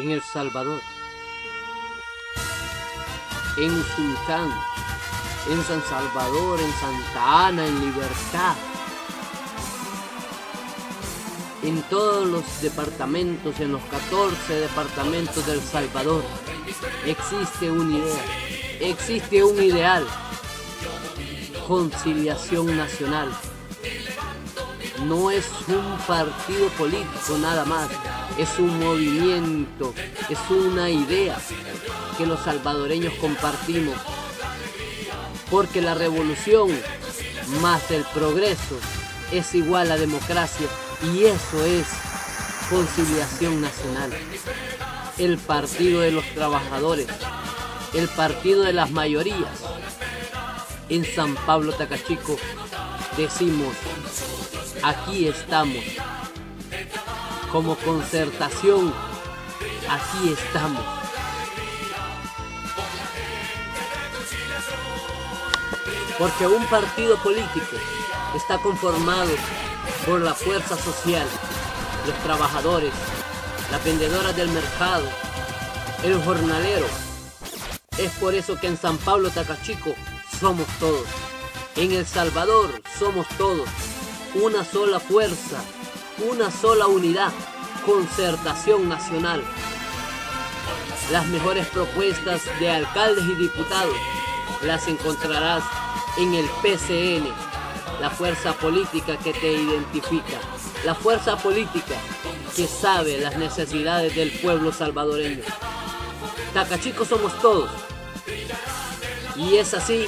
en El Salvador, en Usulcán, en San Salvador, en Santa Ana, en Libertad, en todos los departamentos, en los 14 departamentos de El Salvador, existe una idea, existe un ideal: conciliación nacional. No es un partido político nada más, es un movimiento, es una idea que los salvadoreños compartimos, porque la revolución más el progreso es igual a democracia, y eso es conciliación nacional. El partido de los trabajadores, el partido de las mayorías. En San Pablo Tacachico decimos: aquí estamos, como Concertación, aquí estamos. Porque un partido político está conformado por la fuerza social, los trabajadores, las vendedoras del mercado, el jornalero. Es por eso que en San Pablo Tacachico somos todos, en El Salvador somos todos. Una sola fuerza, una sola unidad, Concertación Nacional. Las mejores propuestas de alcaldes y diputados las encontrarás en el PCN, la fuerza política que te identifica, la fuerza política que sabe las necesidades del pueblo salvadoreño. Tacachico somos todos. Y es así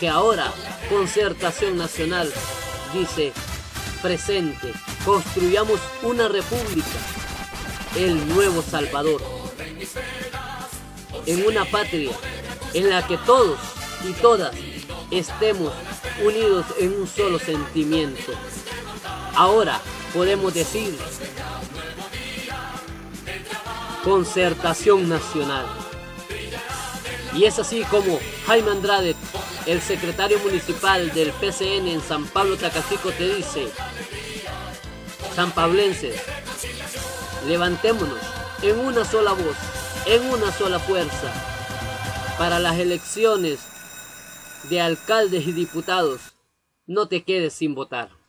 que ahora Concertación Nacional dice: presente, construyamos una república, el nuevo Salvador, en una patria en la que todos y todas estemos unidos en un solo sentimiento. Ahora podemos decir: Concertación Nacional. Y es así como Jaime Andrade, el secretario municipal del PCN en San Pablo Tacachico, te dice: sanpablenses, levantémonos en una sola voz, en una sola fuerza, para las elecciones de alcaldes y diputados. No te quedes sin votar.